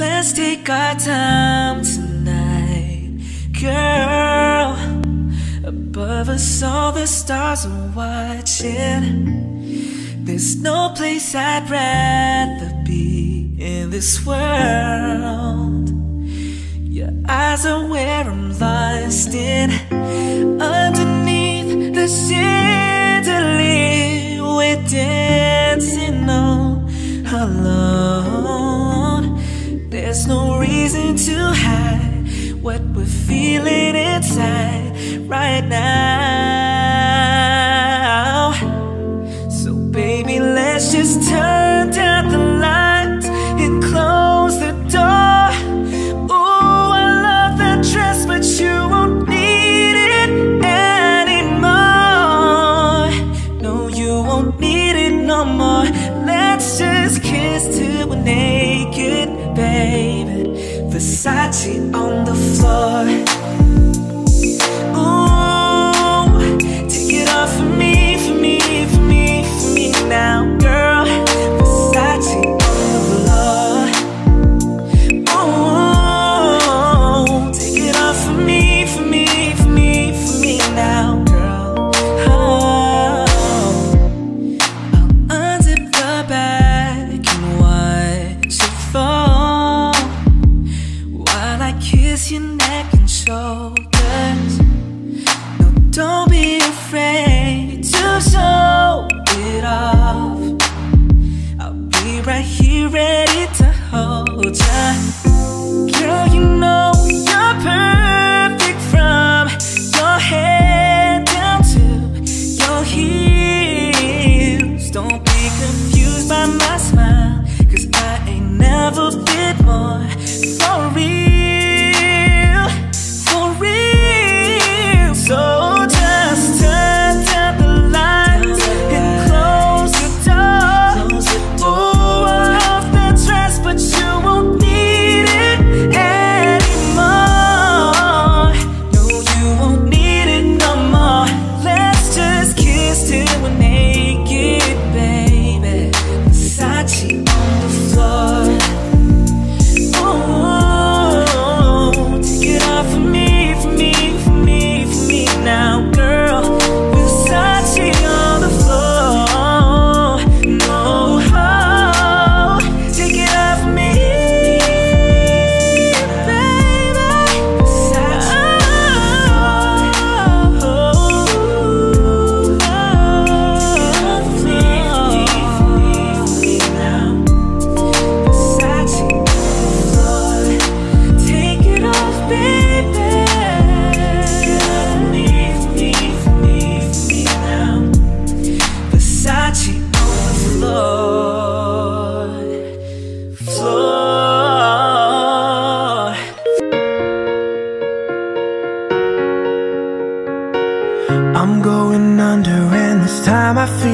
Let's take our time tonight, girl. Above us all the stars are watching. There's no place I'd rather be in this world. Your eyes are where I'm lost in. Underneath the chandelier, we're dancing all alone. There's no reason to hide what we're feeling inside right now. So baby, let's just turn down the lights and close the door. Ooh, I love that dress, but you won't need it anymore. No, you won't need it no more. Let's just kiss till we're naked, baby. Versace on the floor.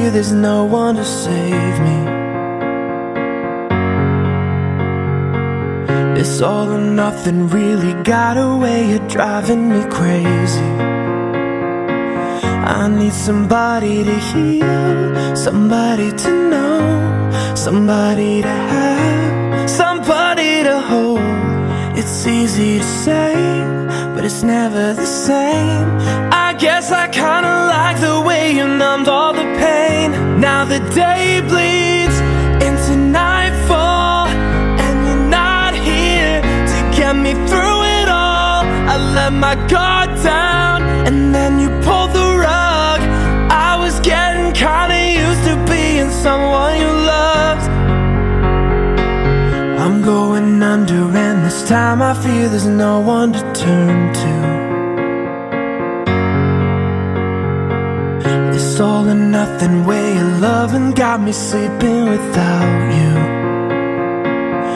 There's no one to save me. This all or nothing really got a way of driving me crazy. I need somebody to heal, somebody to know, somebody to have, somebody to hold. It's easy to say, but it's never the same. I guess I kinda like the way you numbed all the pain. Now the day bleeds into nightfall, and you're not here to get me through it all. I let my guard down, and then you pulled the rug. I was getting kinda used to being someone you loved. I'm going under, and this time I feel there's no one to turn to. This all or nothing way of loving got me sleeping without you.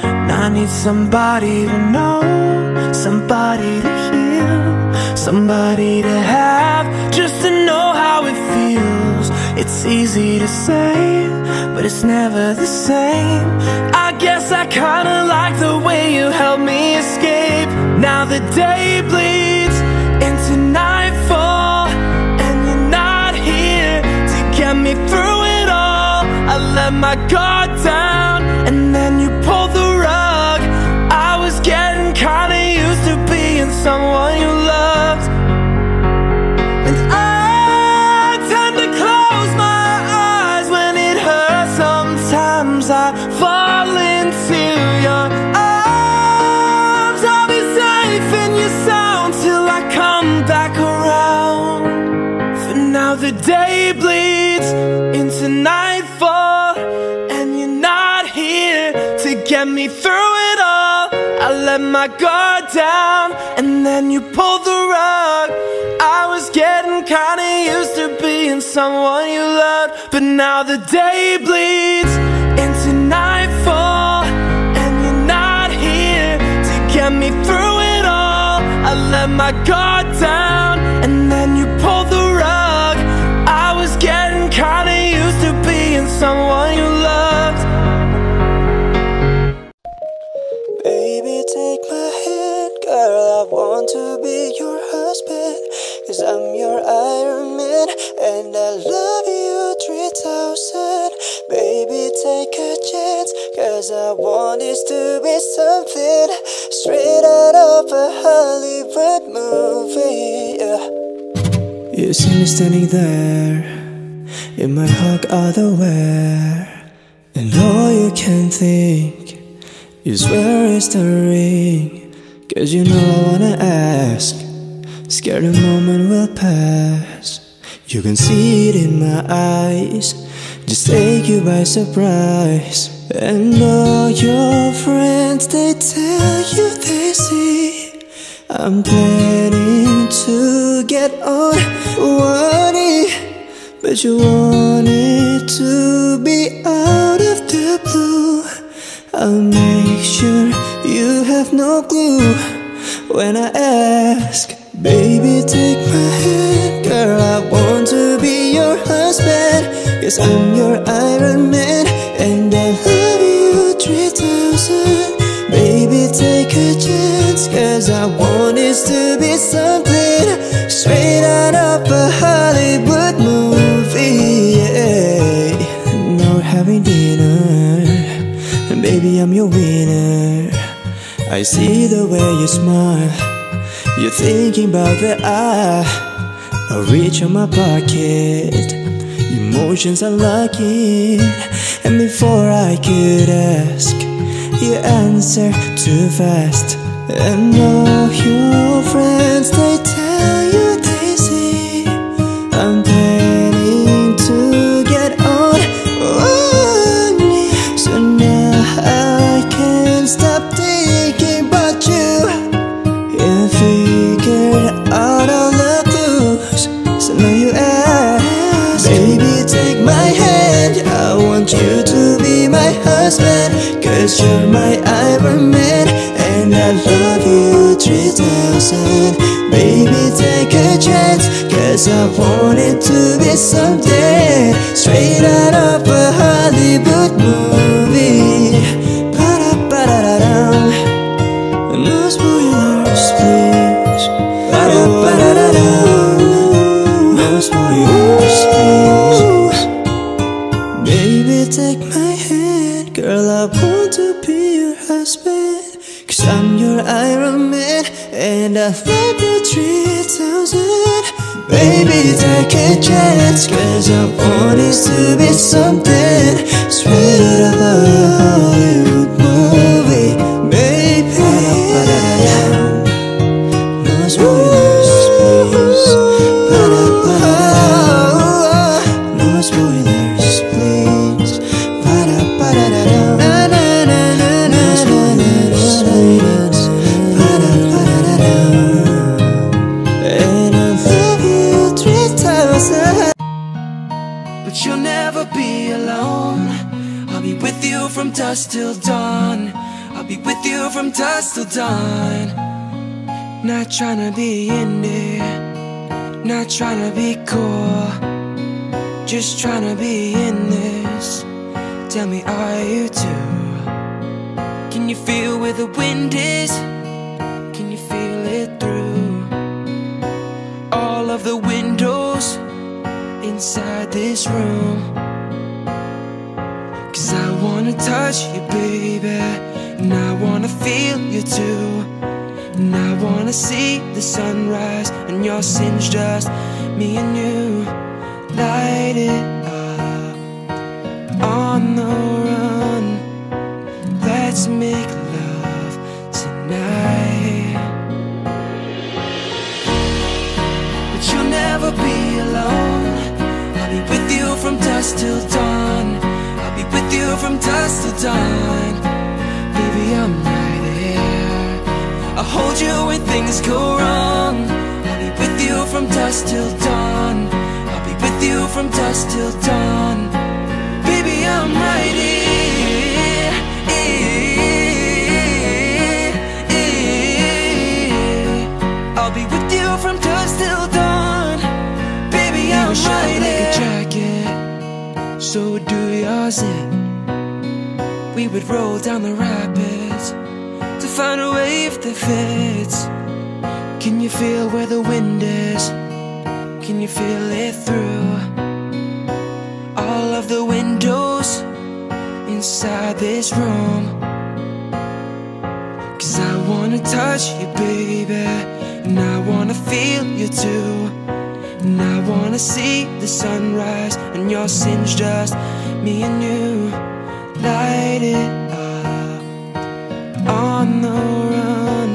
And I need somebody to know, somebody to heal, somebody to have, just to know how it feels. It's easy to say, but it's never the same. I guess I kinda like the way you helped me escape. Now the day bleeds into nightfall, me through it all. I let my guard down, and then you pulled the rug. I get me through it all. I let my guard down, and then you pulled the rug. I was getting kinda used to being someone you loved, but now the day bleeds into nightfall, and you're not here to get me through it all. I let my guard down, and then you pulled the rug. I was getting kinda used to being someone you loved. Baby, take my hand, girl, I want to be your husband, 'cause I'm your Iron Man, and I love you 3,000. Baby, take a chance, 'cause I want this to be something straight out of a Hollywood movie, yeah. You see me standing there, in my hug outerwear, and all you can think is where is the ring? 'Cause you know I wanna ask, scared the moment will pass. You can see it in my eyes, just take you by surprise. And all your friends, they tell you they see I'm planning to get on one knee, but you want it to be out of the blue. I'll make sure you have no clue when I ask. Baby, take my hand, girl, I want to be your husband, 'cause I'm your Iron Man, and I love you 3,000. Baby, take a chance, 'cause I want this to be something straight out of a Hollywood movie, yeah. Now we're having dinner, and baby, I'm your winner. I see the way you smile, you're thinking about the I reach on my pocket, emotions unlocking, and before I could ask, you answer too fast. And all your friends, they tell you they see I'm planning to get on one knee, so now I can't stop thinking about you. I figured out all the clues, so now you ask. Baby, take my hand, I want you to be my husband, 'cause you're my Iron Man, and I love you 3,000. Baby, take a chance, 'cause I want it to be something straight out of a Hollywood movie. Baby, take my hand, girl, I want to be your husband, 'cause I'm your Iron Man, and I love you 3,000. Baby, take a chance, 'cause I want this to be something straight out of a Hollywood movie. From dusk till dawn, I'll be with you from dusk till dawn. Not tryna be in there, not tryna be cool, just tryna be in this. Tell me, are you too? Can you feel where the wind is? Can you feel it through all of the windows inside this room? 'Cause I wanna touch you, baby, and I wanna feel you too, and I wanna see the sunrise and your sins, just me and you. Light it up, on the run, let's make love tonight. But you'll never be alone, I'll be with you from dusk till dawn, with you from dusk till dawn. things go wrong, I'll be with you from dusk till dawn. I'll be with you from dusk till dawn. Baby, I'm right here. I'll be with you from dusk till dawn. Baby, I'm right here. We were shopping like a jacket, so would do yours. Yeah. We would roll down the rapids to find a wave that fits. Can you feel where the wind is? Can you feel it through all of the windows inside this room? Cause I wanna touch you, baby, and I wanna feel you too. And I wanna see the sunrise and your sins, just me and you. Light it on the run,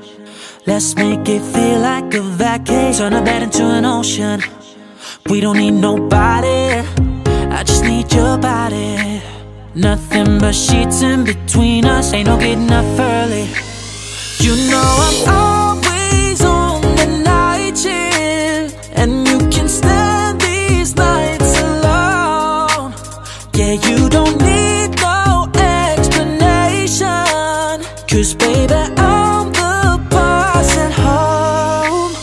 Let's make it feel like a vacation. Turn a bed into an ocean. We don't need nobody, I just need your body. Nothing but sheets in between us, ain't no getting up early. You know I'm always on the night shift, and you can stand these nights alone. Yeah, you don't need no explanation, cause baby, I'm at home.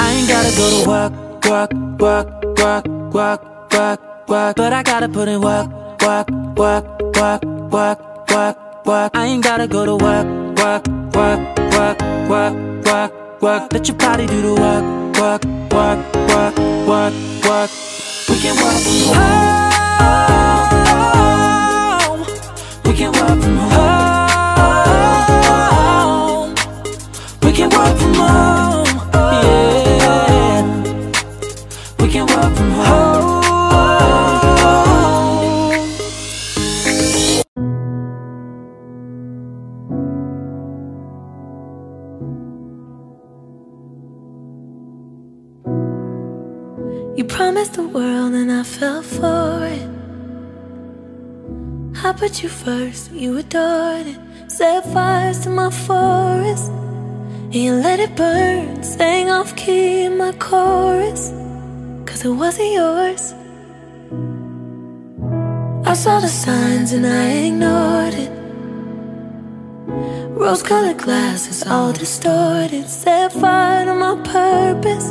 I ain't gotta go to work, work, work, work, work, work, work. But I gotta put in work, work, work, work, work, work, work. I ain't gotta go to work, work, work, work, work, work, work. Let your body do the work, work, work, work, work, work. We can work from home. We can work from home. We can work from home, yeah. We can work from home. You promised the world and I fell for it. I put you first, you adored it. Set fires to my forest and you let it burn. Sang off key in my chorus, cause it wasn't yours. I saw the signs and I ignored it. Rose-colored glasses all distorted. Set fire to my purpose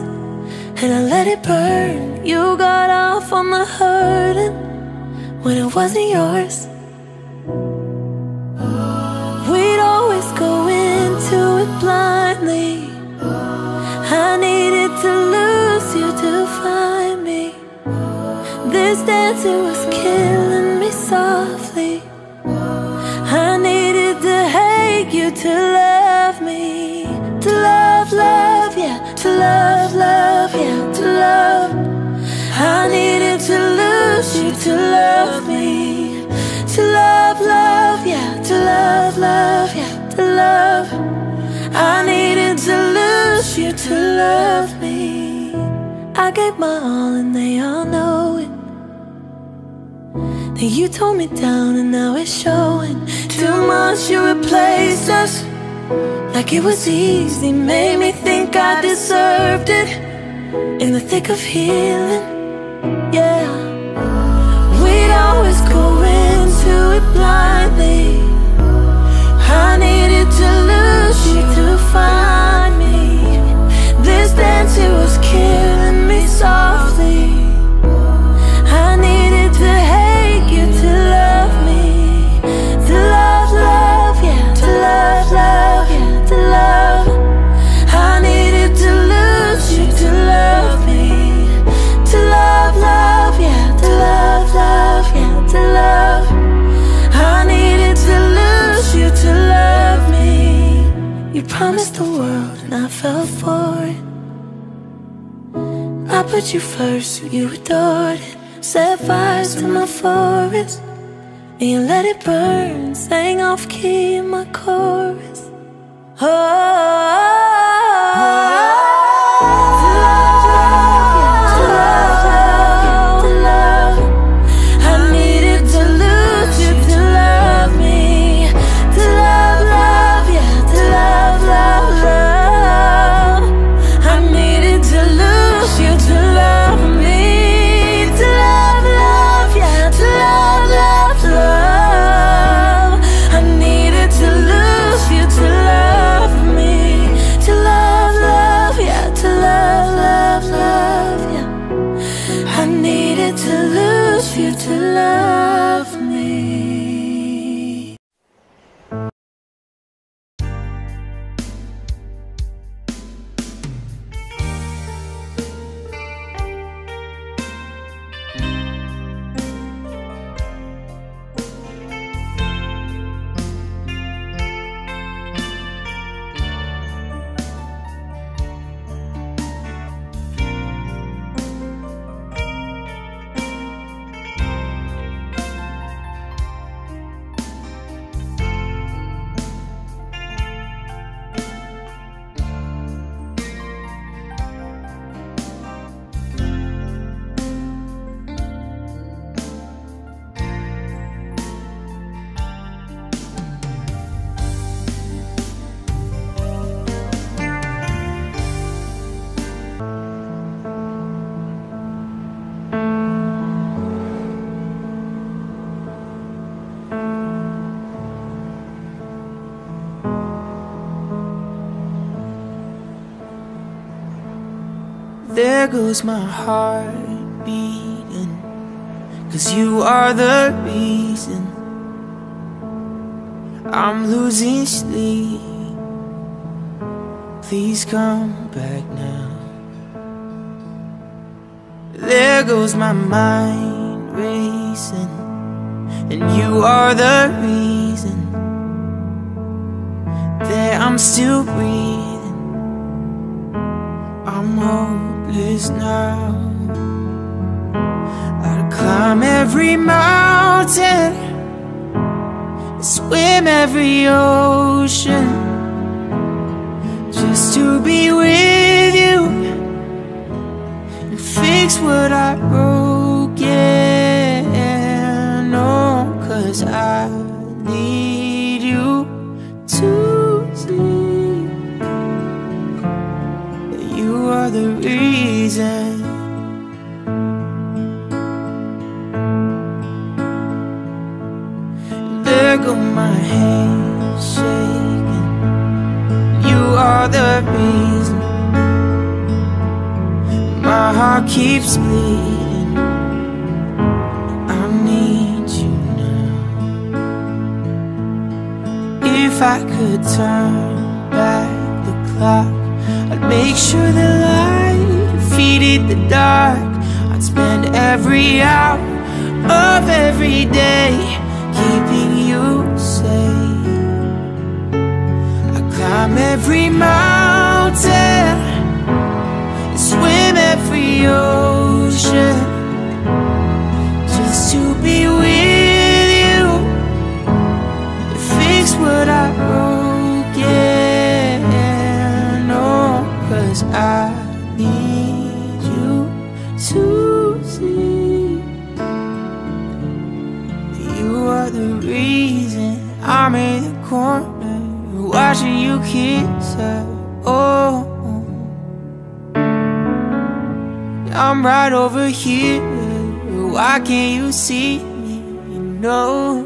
and I let it burn. You got off on the hurting when it wasn't yours. We'd always go into it blindly. I needed to lose you to find me. This dancing was killing me softly. I needed to hate you to love me. To love, yeah. To love, yeah. To love. I needed to lose you to love me. To love, yeah. To love, yeah. To love. I needed to lose you to love me. I gave my all and they all know it. Then you tore me down and now it's showing. 2 months you replaced us like it was easy. Made me think I deserved it in the thick of healing, yeah. We'd always go into it blindly. I needed to lose you to find me. This dance, it was killing me softly. I needed to hate you to love me. To love, yeah. To love, yeah. To love. I needed to lose you to love me. To love, yeah. To love, yeah. To love. I needed to lose you to love me. You promised the world and I fell for it. I put you first, you adored it. Set fires to my forest and you let it burn. Sang off key in my chorus. Oh. There goes my heart beating, 'cause you are the reason I'm losing sleep. Please come back now. There goes my mind racing, and you are the reason that I'm still breathing. I'm home now. I'd climb every mountain and swim every ocean just to be with you and fix what the reason. There go my hands shaking. You are the reason my heart keeps bleeding. I need you now. If I could turn back the clock, I'd make sure the light defeated the dark. I'd spend every hour of every day keeping you safe. I'd climb every mountain and swim every ocean just to be with you and fix what I broke. I need you to see you are the reason I'm in the corner watching you kiss her. Oh, I'm right over here. Why can't you see me? No,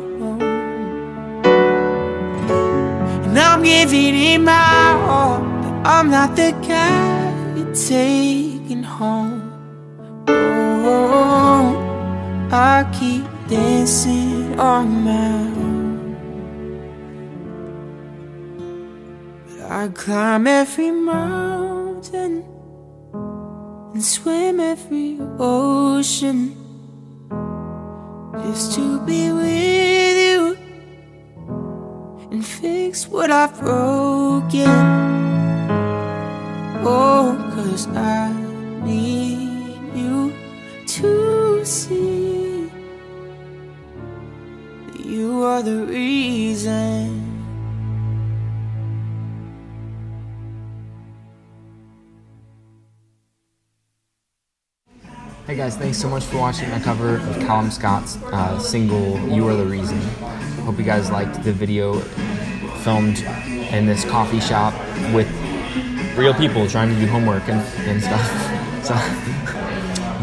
and I'm giving it my all. I'm not the guy you're taking home. Oh, I keep dancing on my own. But I climb every mountain and swim every ocean just to be with you and fix what I've broken. Oh, 'cause I need you to see that you are the reason. Hey guys, thanks so much for watching my cover of Callum Scott's single, You Are The Reason. Hope you guys liked the video filmed in this coffee shop with real people trying to do homework and stuff. So,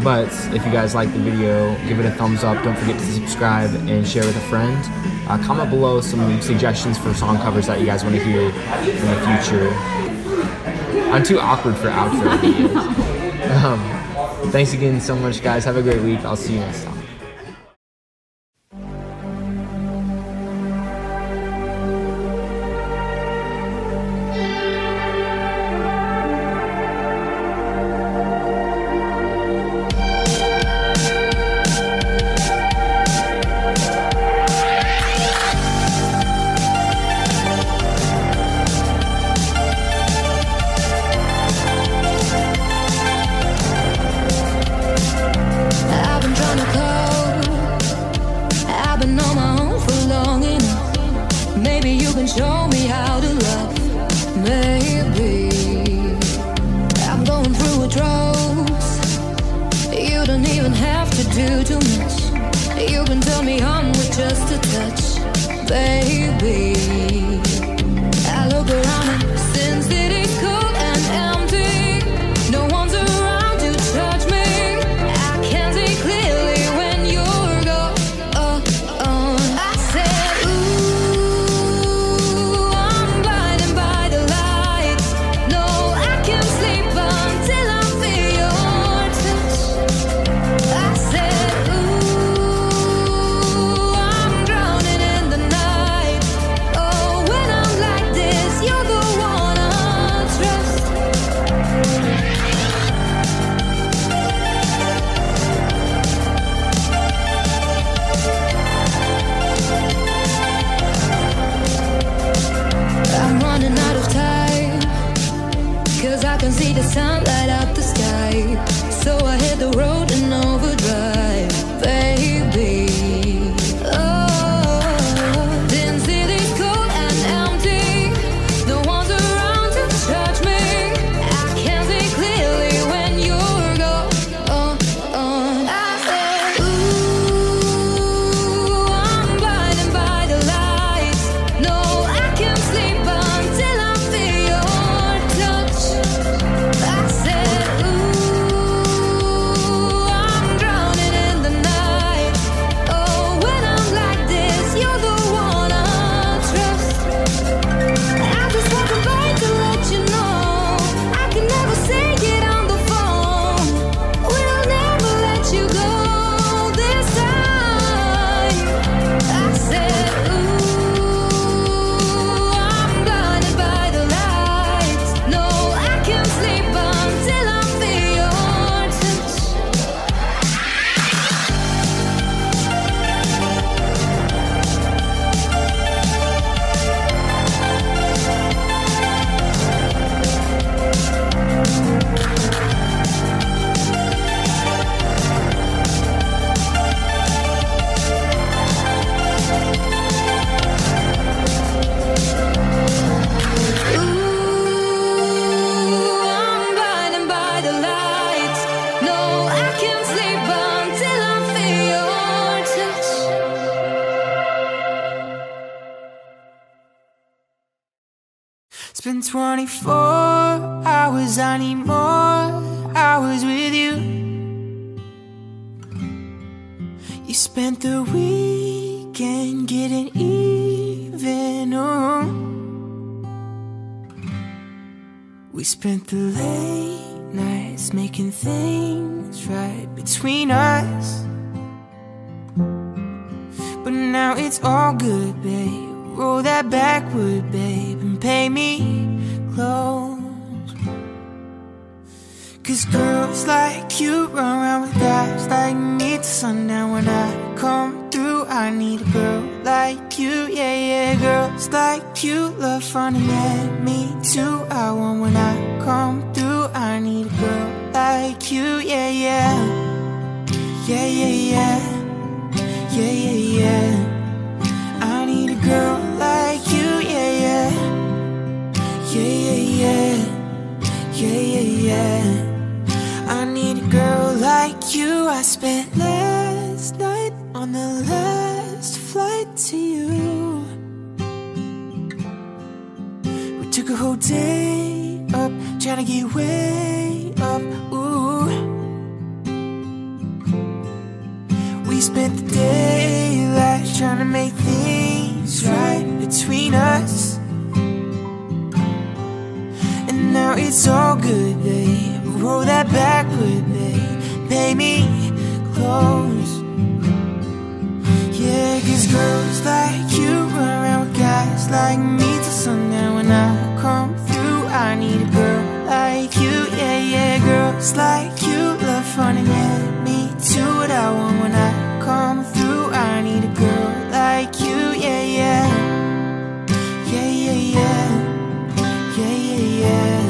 but if you guys like the video, give it a thumbs up. Don't forget to subscribe and share with a friend. Comment below some suggestions for song covers that you guys want to hear in the future. I'm too awkward for outro videos. Thanks again so much, guys. Have a great week. I'll see you next time. Show me how to love, maybe I'm going through withdrawals. You don't even have to do too much. You can turn me on with just a touch, baby. I look around and since it is cold and empty, no one's around to touch me. I can see clearly when you're gone. I said, ooh, I can see the sun light up the sky, so I hit the road and overdrive, baby. Oh, didn't see this cold and empty. No one's around to touch me. I can see clearly when you're gone. I said, ooh, I'm blinded by the lights. No, I can't sleep until I feel your touch. I said 24 hours, I need more hours with you. You spent the weekend getting even, we spent the late nights making things right between us. But now it's all good, babe. Roll that backward, babe, and pay me close. 'Cause girls like you run around with guys like me till sundown. When I come through, I need a girl like you, yeah, yeah. Girls like you love fun and let me too. I want when I come through, I need a girl like you, yeah, yeah. Yeah, yeah, yeah. Yeah, yeah, yeah. Girl like you, yeah, yeah. Yeah, yeah, yeah. Yeah, yeah, yeah. I need a girl like you. I spent last night on the last flight to you. We took a whole day up, trying to get way up, ooh. We spent the daylight trying to make things right between us. And now it's all good, babe. Roll that backward, babe. Pay me close. Yeah, 'cause girls like you run around with guys like me till sundown. When I come through, I need a girl like you, yeah, yeah. Girls like you love fun and let me do what I want. When I come through, I need a girl like you, yeah, yeah. Yeah, yeah, yeah. Yeah, yeah, yeah.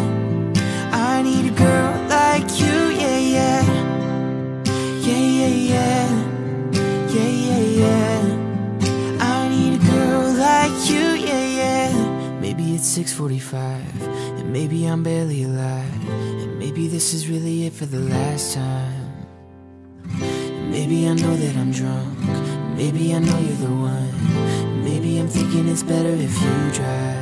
I need a girl like you, yeah, yeah. Yeah, yeah, yeah. Yeah, yeah, yeah. I need a girl like you, yeah, yeah. Maybe it's 6:45, and maybe I'm barely alive, and maybe this is really it for the last time. And maybe I know that I'm drunk, maybe I know you're the one, maybe I'm thinking it's better if you drive.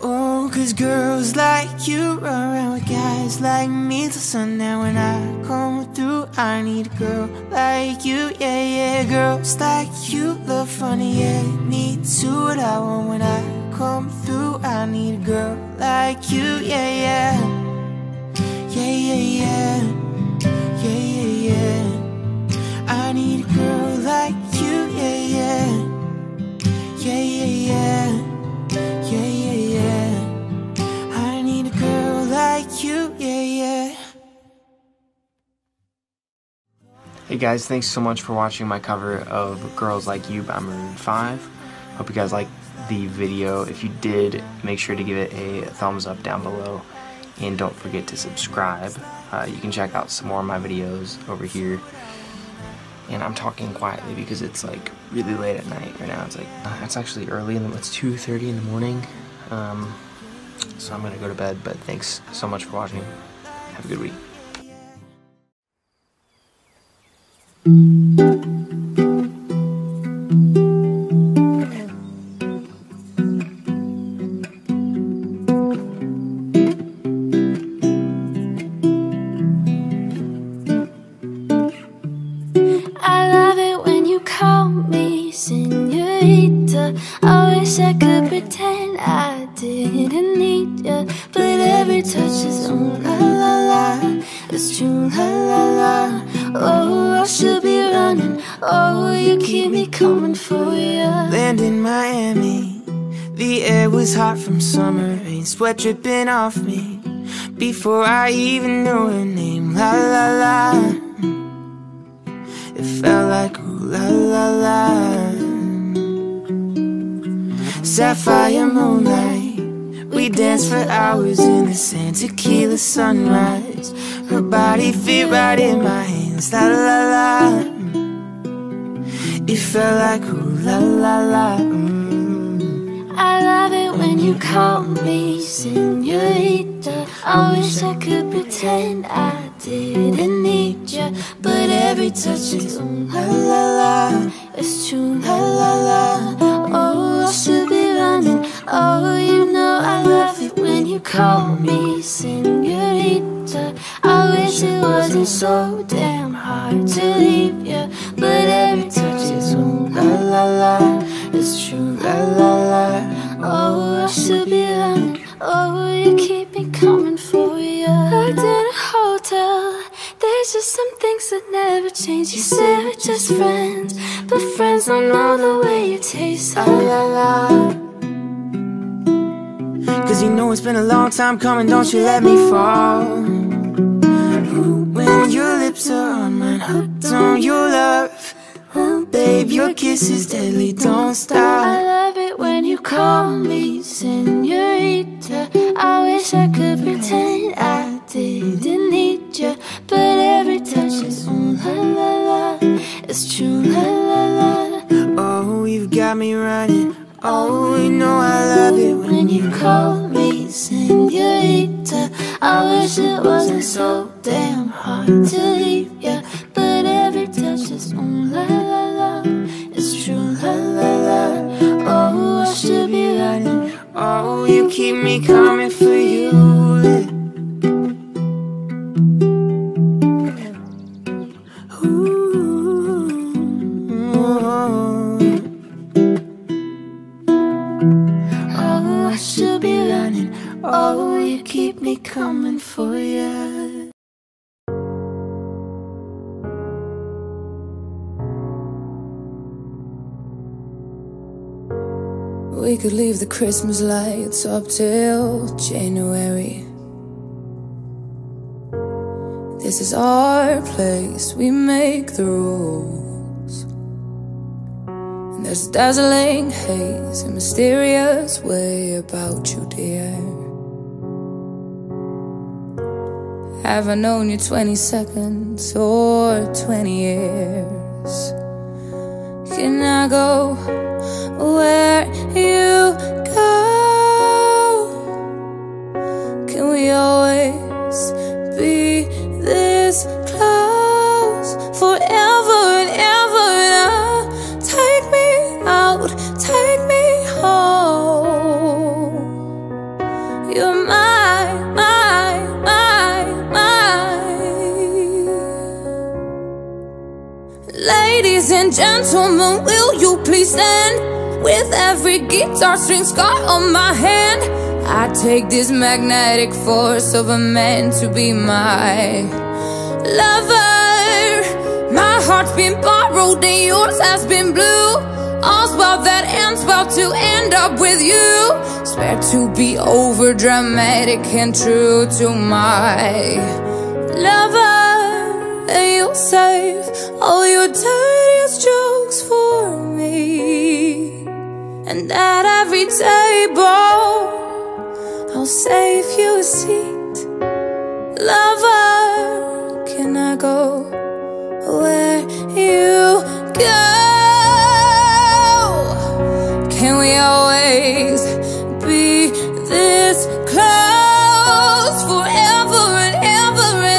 Oh, 'cause girls like you run around with guys like me till sundown. When I come through, I need a girl like you, yeah, yeah. Girls like you love funny, yeah, me too. What I want when I come through, I need a girl like you, yeah, yeah. Yeah, yeah, yeah. Yeah, yeah, yeah. I need a girl like you, yeah, yeah. Yeah, yeah, yeah. Yeah, yeah, yeah. I need a girl like you, yeah, yeah. Hey guys, thanks so much for watching my cover of Girls Like You by Maroon 5. Hope you guys liked the video. If you did, make sure to give it a thumbs up down below. And don't forget to subscribe. You can check out some more of my videos over here. And I'm talking quietly because it's like really late at night right now. It's like, it's actually early, and it's 2:30 in the morning. So I'm gonna go to bed, but thanks so much for watching. Have a good week. I wish I could pretend I didn't need you, but every touch is on la la la. It's true, la la la. Oh, I should be running. Oh, you keep me coming for you. Land in Miami, the air was hot from summer rain, sweat dripping off me before I even knew her name. La la la. It felt like ooh, la la la. Sapphire moonlight, we danced for hours in the sand. Tequila sunrise, her body fit right in my hands. La la la. It felt like ooh la la la. I love it when you call me señorita. I wish I could pretend I didn't need you, but every touch is on la la la. It's true, la la la. Oh, I should be running. Oh, you know I love it when you call me senorita. I wish it wasn't so damn hard to leave you, but every touch is ooh la la la. It's true la la la. Oh, I should be running. Oh, you keep me coming for you. Locked in a hotel, there's just some things that never change. You say we're just friends, but friends don't know the way you taste. La la la. Cause you know it's been a long time coming, don't you let me fall. Ooh, when your lips are on mine, hooked on your love. Oh, babe, your kiss is deadly, don't stop. I love it when you call me senorita. I wish I could pretend I didn't need you, but every touch is ooh la la la. It's true la la la. Oh, you've got me running. Oh, you know I love it when you call me senorita. I wish it wasn't so damn hard to leave ya, but every touch is ooh la la la. It's true la la la. Oh, I should be running. Oh, you keep me coming for you. Oh, you keep me coming for you. We could leave the Christmas lights up till January. This is our place, we make the rules. And there's a dazzling haze, a mysterious way about you, dear. Have I known you 20 seconds or 20 years? Can I go where you go? Can we always be this close? Forever and ever and ever. Take me out, take me home. You're ladies and gentlemen, will you please stand? With every guitar string scar on my hand, I take this magnetic force of a man to be my lover. My heart's been borrowed and yours has been blue. All's well that ends well to end up with you. Swear to be over dramatic and true to my lover. And you'll save all your dirtiest jokes for me. And at every table I'll save you a seat. Lover, can I go where you go? Can we always be this close forever and ever and ever?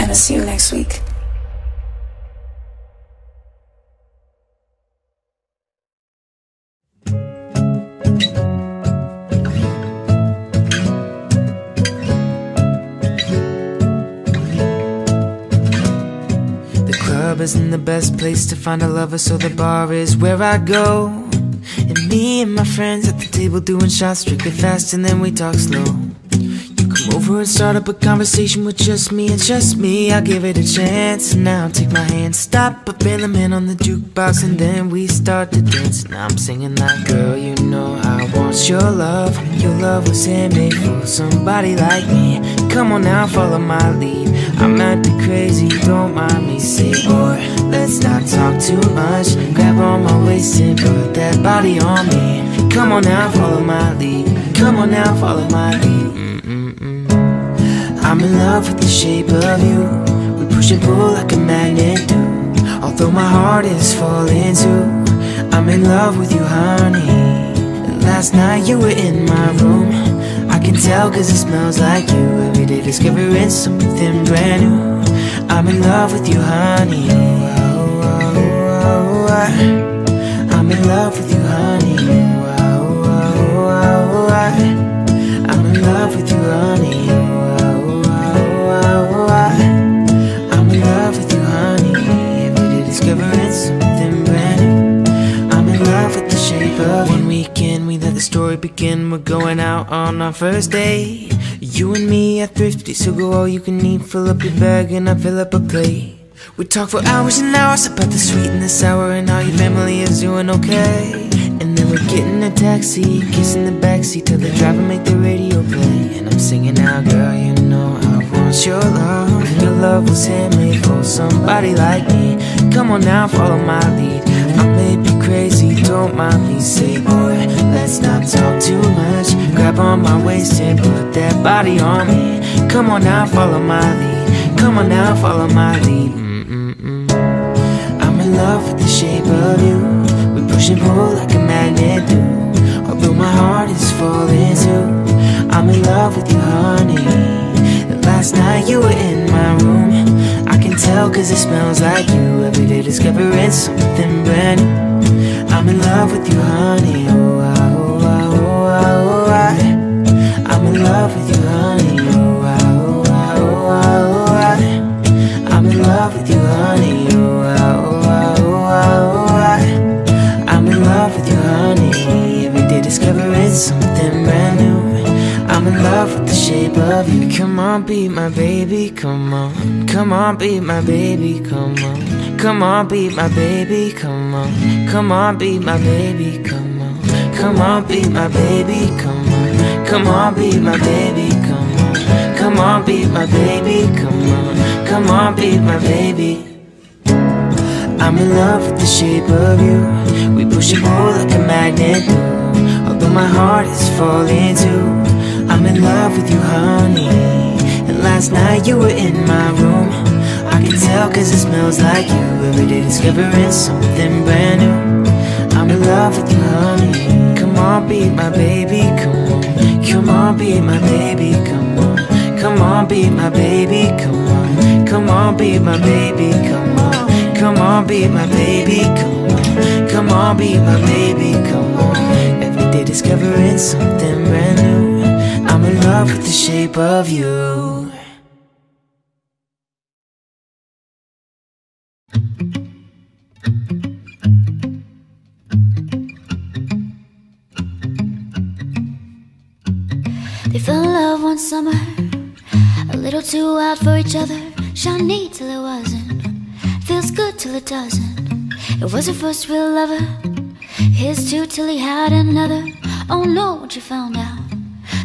And I'll see you next week. The club isn't the best place to find a lover, so the bar is where I go. And me and my friends at the table doing shots, drinking fast and then we talk slow. Over and start up a conversation with just me and just me. I'll give it a chance. And now I'll take my hand, stop up in the man on the jukebox, and then we start to dance. And I'm singing like, girl, you know I want was your love. Your love was handmade for somebody like me. Come on now, follow my lead. I'm acting crazy, don't mind me. Say more, let's not talk too much. Grab on my waist and put that body on me. Come on now, follow my lead. Come on now, follow my lead. I'm in love with the shape of you. We push and pull like a magnet do. Although my heart is falling too, I'm in love with you, honey. Last night you were in my room. I can tell cause it smells like you. Every day discovering something brand new. I'm in love with you, honey. Oh, oh, oh, oh. I'm in love with you, honey. Oh, oh, oh, oh, oh. I'm in love with you, honey. Oh, oh, oh, oh, oh. I'm in love with you, honey. Every day discovering something brand new. I'm in love with the shape of one weekend. The story begin, we're going out on our first date. You and me are thrifty, so go all you can eat. Fill up your bag and I fill up a plate. We talk for hours and hours about the sweet and the sour and how your family is doing okay. And then we get in a taxi, kissing the backseat till the driver make the radio play. And I'm singing out, girl, you know I want your love. Your love was handmade for somebody like me. Come on now, follow my lead. I may be crazy, don't mind me, say boy. Let's not talk too much. Grab on my waist and put that body on me. Come on now, follow my lead. Come on now, follow my lead. I'm in love with the shape of you. We push and pull like a magnet do. Although my heart is falling too, I'm in love with you, honey. Last night you were in my room. I can tell cause it smells like you. Every day discovering something brand new. I'm in love with you, honey. Oh, I I'm in love with you, honey. Oh, oh, oh, oh, oh. I'm in love with you, honey. Oh, oh, oh, oh, oh. I'm in love with you, honey. Every day discovering something brand new. I'm in love with the shape of you. Come on, be my baby, come on. Come on, be my baby, come on. Come on, be my baby, come on. Come on, be my baby, come on. Come on, be my baby, come on. Come on, be my baby, come on. Come on, be my baby, come on. Come on, be my baby. I'm in love with the shape of you. We push and pull like a magnet do. Although my heart is falling too, I'm in love with you, honey. And last night you were in my room. I can tell cause it smells like you. Every day discovering something brand new. I'm in love with you, honey. Come on, be my baby, come on. Come on, be my baby, come on. Come on, be my baby, come on. Come on, be my baby, come on. Come on, be my baby, come on. Come on, be my baby, come on. Every day discovering something brand new. I'm in love with the shape of you. They fell in love one summer, a little too wild for each other. Shiny till it wasn't, feels good till it doesn't. It was her first real lover, his too till he had another. Oh no, what you found out,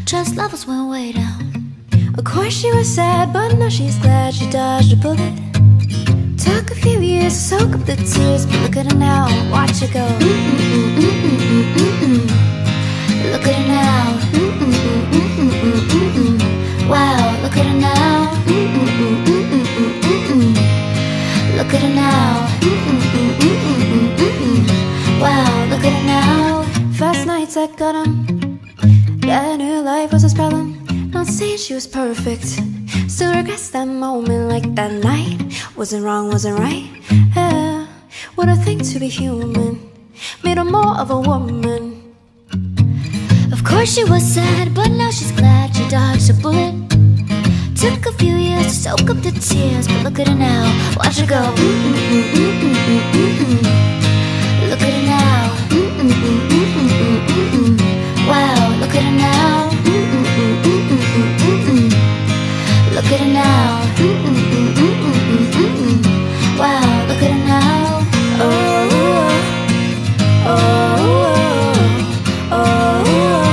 trust levels went way down. Of course she was sad, but now she's glad she dodged a bullet. Took a few years to soak up the tears, but look at her now, watch her go. Look at her now. Wow, look at her now. Look at her now. Wow, look at her now. First nights I got on, that her life was a problem. Not saying she was perfect, still regrets that moment. Like that night, wasn't wrong, wasn't right. Yeah, what a thing to be human, made her more of a woman. Of course she was sad, but now she's glad she dodged a bullet. Took a few years to soak up the tears, but look at her now, watch her go. Look at her now. Wow, look at her now. Look at her now. Wow, look at her now. Oh, oh, oh, oh, oh, oh, oh.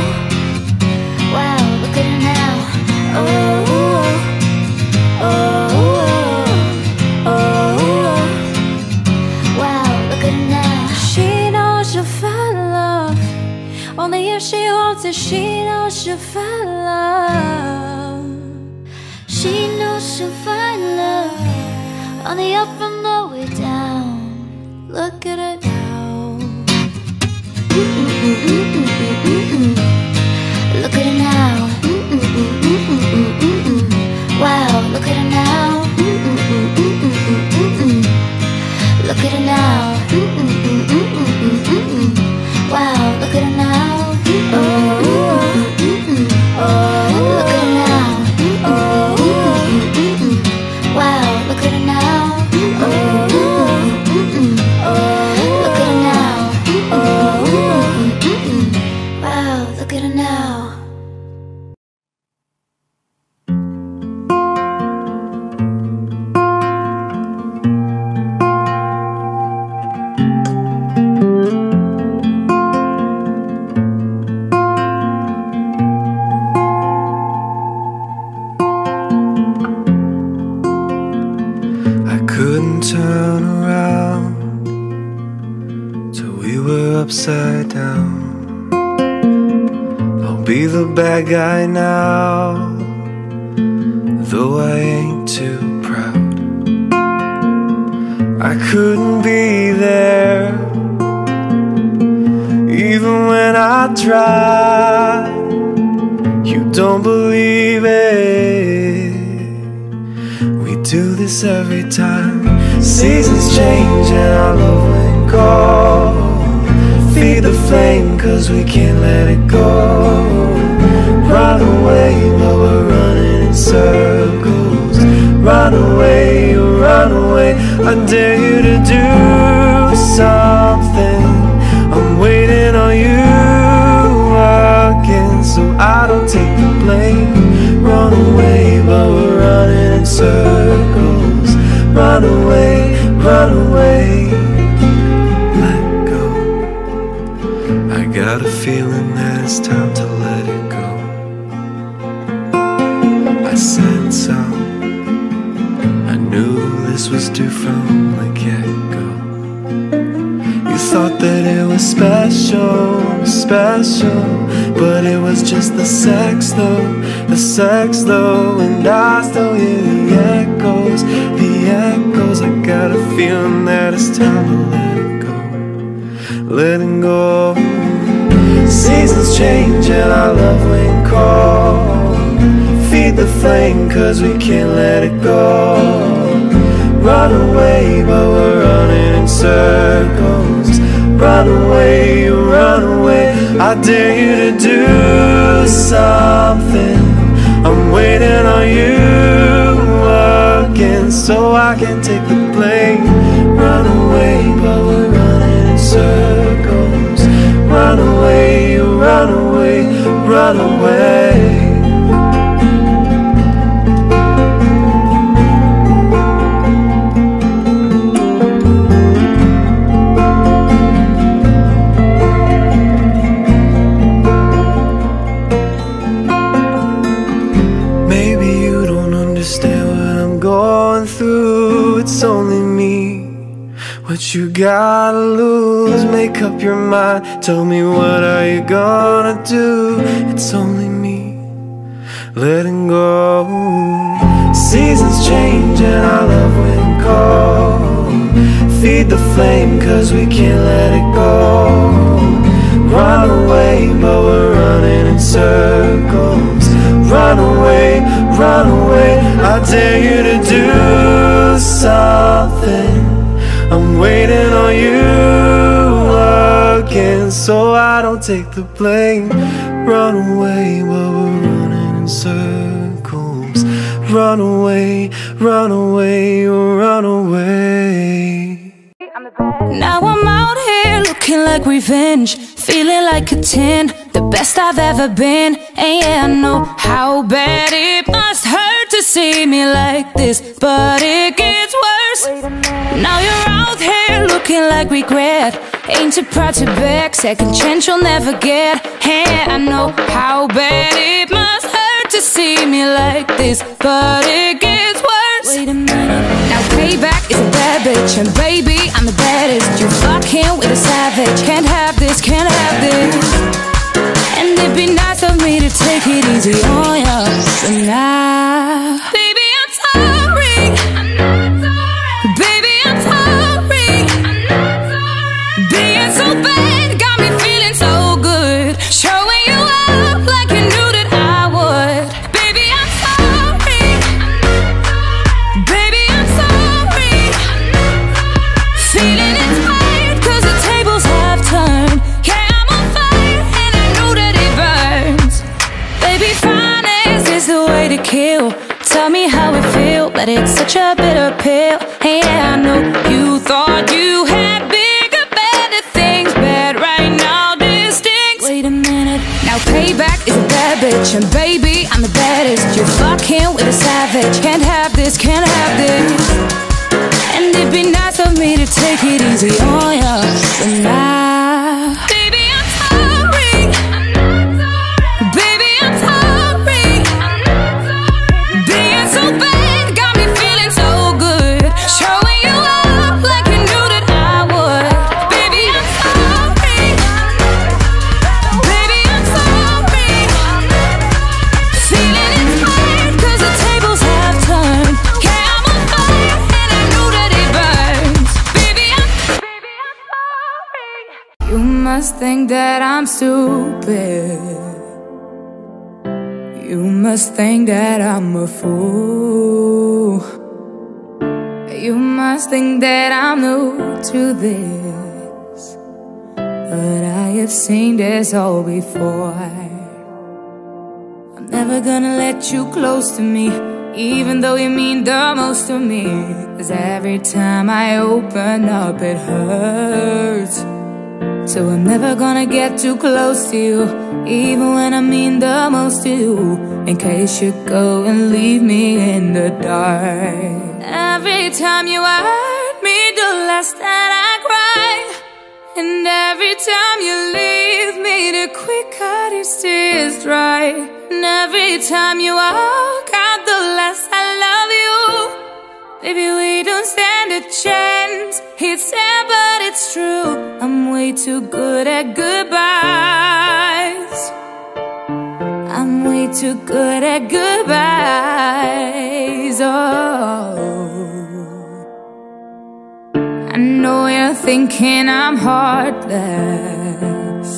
Only if she wants it, she knows she'll find love. She knows she'll find love on the up and the way down. Look at her now. Look at her now. Wow, look at her now. Look at her now. Wow, look at her now. Look at her now. Wow, look at her now. Look at her now. Wow, look at her now. Upside down, I'll be the bad guy now, though I ain't too proud. I couldn't be there, even when I tried. You don't believe it, we do this every time. Seasons change and our love went cold. Feed the flame, cause we can't let it go. Run away, but we're running in circles. Run away, I dare you to do something. I'm waiting on you again, so I don't take the blame. Run away, but we're running in circles. Run away. Got a feeling that it's time to let it go. I said so, I knew this was due from the get-go. You thought that it was special, special, but it was just the sex though, the sex though. And I still hear the echoes, the echoes. I got a feeling that it's time to let it go, letting go. Seasons change and our love went cold. Feed the flame, cause we can't let it go. Run away, but we're running in circles. Run away, I dare you to do something. I'm waiting on you again, so I can take the blame. Run away, but we're running in circles. Run away, run away, run away. Maybe you don't understand what I'm going through. It's only me. What you gotta lose, make up your mind. Tell me what are you gonna do. It's only me, letting go. Seasons change and our love went cold. Feed the flame, cause we can't let it go. Run away, but we're running in circles. Run away, I dare you to do something. I'm waiting on you again, so I don't take the blame. Run away, while we're running in circles. Run away, run away. Now I'm out here looking like revenge, feeling like a 10, the best I've ever been. And yeah, I know how bad it must hurt to see me like this, but it gets worse. Now you're out here looking like regret. Ain't too proud to beg, second chance you'll never get. Hey, I know how bad it must hurt to see me like this, but it gets worse. Wait a minute. Now payback is a bad bitch, and baby, I'm the baddest. You fucking with a savage. Can't have this, can't have this. be nice of me to take it easy on ya tonight. Baby, I'm sorry. I know it's alright. Baby, I'm sorry. I know it's alright. Being so bad got me feeling so good. Showing you up like you knew that I would. Baby, I'm sorry. I know it's alright. Baby, I'm sorry. I know it's alright. Feeling inspired 'cause the tables have turned. To kill, tell me how it feel, but it's such a bitter pill. Hey, yeah, I know you thought you had bigger, better things, but right now this stinks. Wait a minute, now payback is a bad bitch, and baby, I'm the baddest. You're fucking with a savage. Can't have this, can't have this. And it'd be nice of me to take it easy on ya tonight. Baby, I'm sorry. You must think that I'm stupid. You must think that I'm a fool. You must think that I'm new to this, but I have seen this all before. I'm never gonna let you close to me, even though you mean the most to me. 'Cause every time I open up it hurts. So I'm never gonna get too close to you, even when I mean the most to you, in case you go and leave me in the dark. Every time you hurt me, the last that I cry. And every time you leave me, the quicker these tears dry. And every time you walk out, the less I love you. Baby, we don't stand a chance. It's sad, but it's true. I'm way too good at goodbyes. I'm way too good at goodbyes. Oh, I know you're thinking I'm heartless.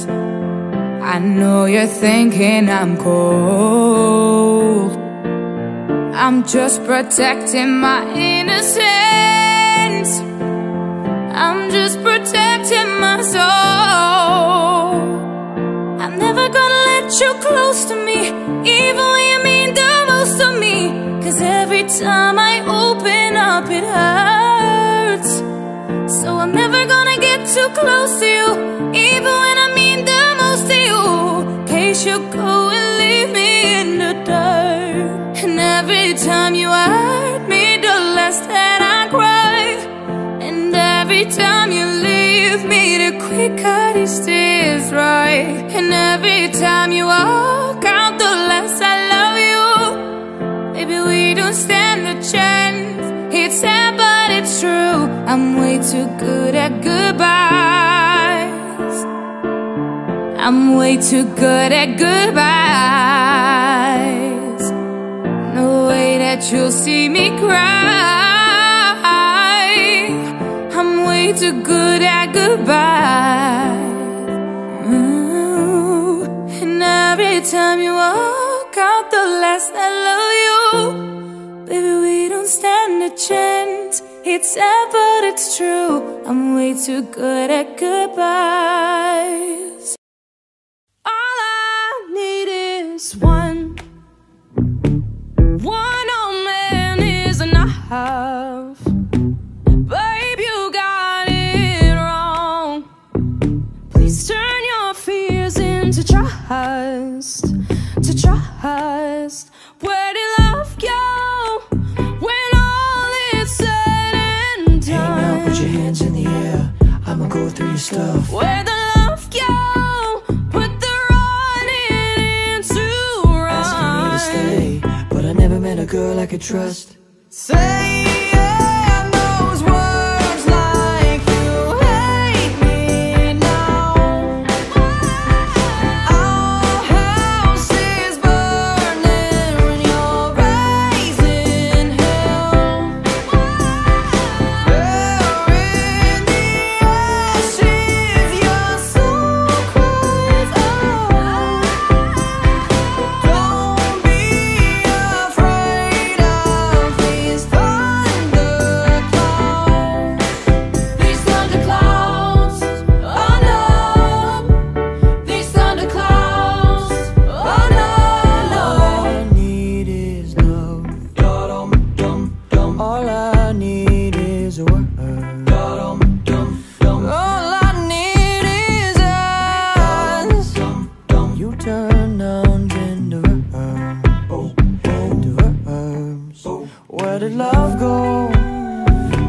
I know you're thinking I'm cold. I'm just protecting my innocence. I'm just protecting my soul. I'm never gonna let you close to me, even when you mean the most to me. 'Cause every time I open up it hurts. So I'm never gonna get too close to you, even when I mean the most to you, in case you go and leave me in the dirt. And every time you hurt me, the less that I cry. And every time you leave me, the quicker these tears dry. And every time you walk out, the less I love you. Baby, we don't stand a chance. It's sad, but it's true. I'm way too good at goodbyes. I'm way too good at goodbyes. No way that you'll see me cry. I'm way too good at goodbye. Ooh. And every time you walk out, the less I love you. Baby, we don't stand a chance. It's sad, but it's true. I'm way too good at goodbyes. All I need is one old man is enough. Babe, you got it wrong. Please turn your fears into trust. To trust. Where did love go when all is said and done? Hey now, put your hands in the air, I'ma go through your stuff. Where the love go? Put the running into run. Asking me to stay, but I never met a girl I could trust. Say yeah, those words like you hate me now. I'll turn nouns into verbs, into verbs. Where did love go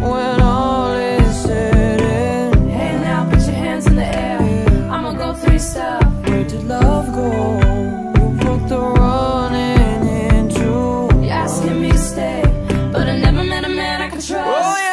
when all is said and done? Hey now, put your hands in the air, I'ma go three stuff. Where did love go? You put the running into you asking me to stay, but I never met a man I could trust. Oh, yeah.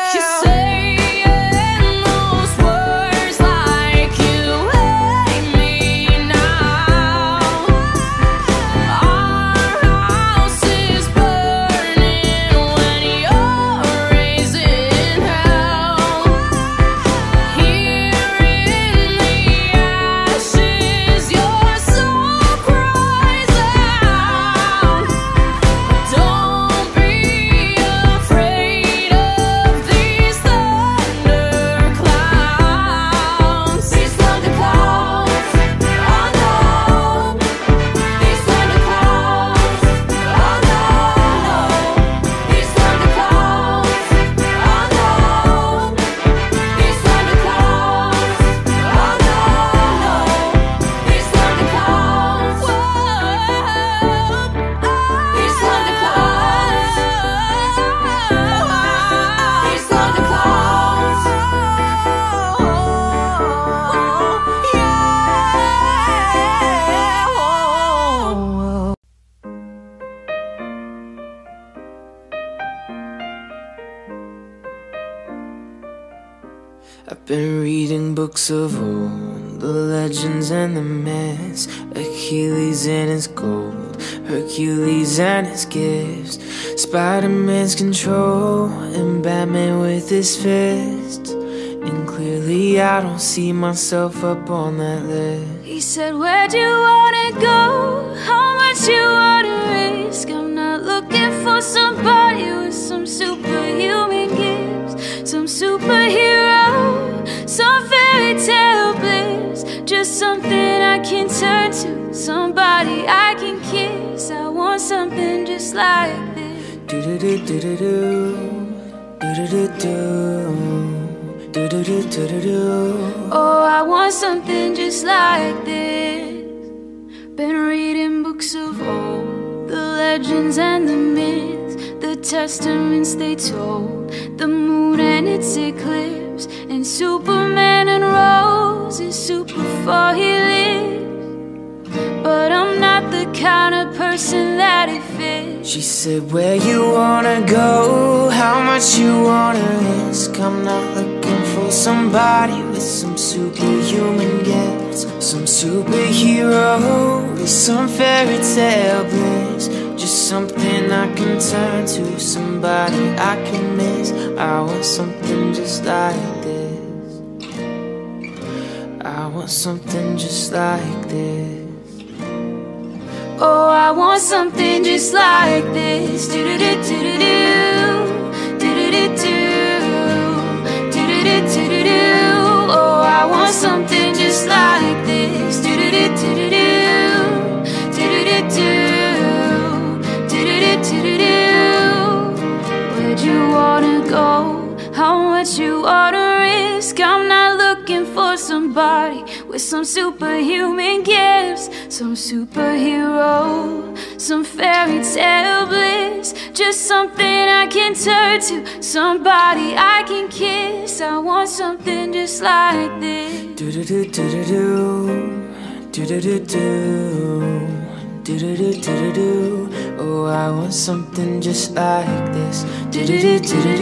I've been reading books of old, the legends and the myths, Achilles and his gold, Hercules and his gifts, Spider-Man's control, and Batman with his fists. And clearly I don't see myself up on that list. He said, where do you wanna go? How much you wanna risk? I'm not looking for somebody with some superhuman gifts, some superhero, some fairy tale bliss, just something I can turn to, somebody I can kiss. I want something just like this. Do do do do do do do do do do do do do. Oh, I want something just like this. Been reading books of old, the legends and the myths, the testaments they told, the moon and its eclipse, and Superman and Rose is super for he lives. But I'm not the kind of person that it fits. She said, where you wanna go, how much you wanna risk. I'm not looking for somebody with some superhuman gifts, some superhero, some fairy tale bliss, just something I can turn to, somebody I can miss. I want something just like this. I want something just like this. Oh, I want something just like this. Do do do do do do do do do do do do. Oh, I want something just like this. Do do do do do do do do do. You wanna go, how much you wanna risk. I'm not looking for somebody with some superhuman gifts, some superhero, some fairy tale bliss, just something I can turn to, somebody I can kiss. I want something just like this. Do do do do do do do do. Do do do do do. Oh, I want something just like this. Do do do do do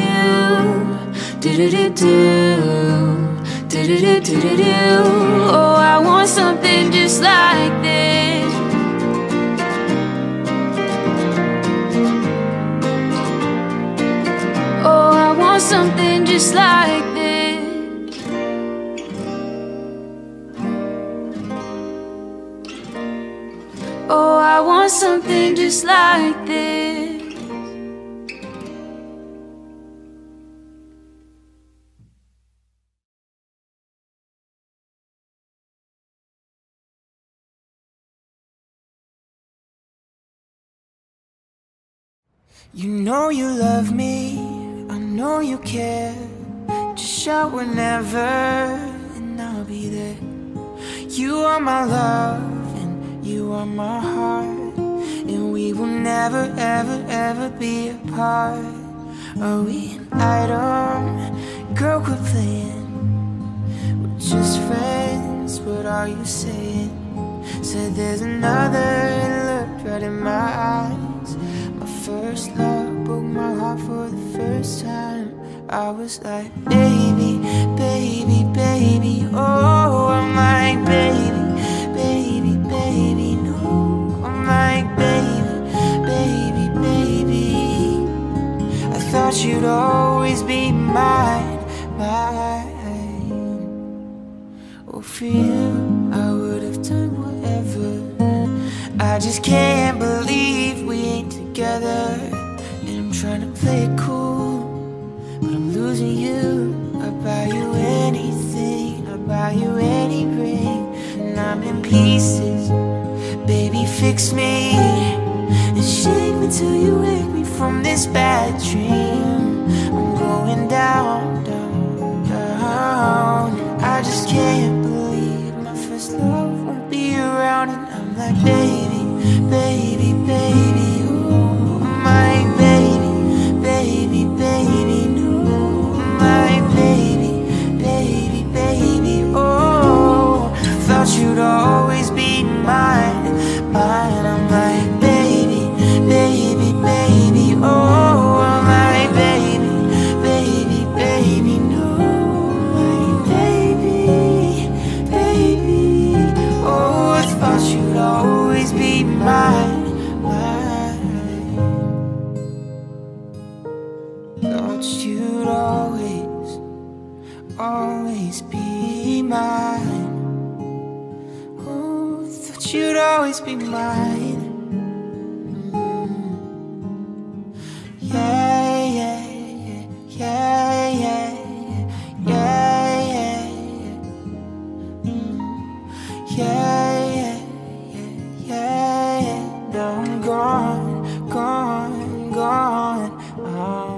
do do do do do do do. Oh, I want something just like this. Oh, I want something just like this. Oh, I want something just like this. You know you love me, I know you care. Just shout whenever and I'll be there. You are my love and you ever, ever, ever be apart? Are we an item? Girl, quit playing. We're just friends, what are you saying? Said there's another, and looked right in my eyes. My first love broke my heart for the first time. I was like, baby, baby, baby, oh, I'm like, baby, baby, baby, no, I'm like, baby, baby, baby, I thought you'd always be mine, mine. Oh, for you, I would have done whatever. I just can't believe we ain't together. And I'm trying to play it cool, but I'm losing you. I'll buy you anything, I'll buy you any ring. And I'm in pieces, baby, fix me. And shake me till you wake me from this bad dream. I'm going down, down, down. I just can't believe my first love won't be around. And I'm like, baby, baby, baby, ooh, my baby, baby, baby, no. Baby, baby, baby, oh, thought you'd always be mine, mine. I'm like, baby, baby, baby, oh, I'm like, baby, baby, baby, no, my baby, baby, oh, thought you'd always be mine, mine. Thought you'd always, always be mine. Oh, thought you'd always be mine. Yeah, yeah, yeah, yeah, yeah, yeah, yeah, yeah, yeah, yeah, yeah. Now I'm gone, gone, gone.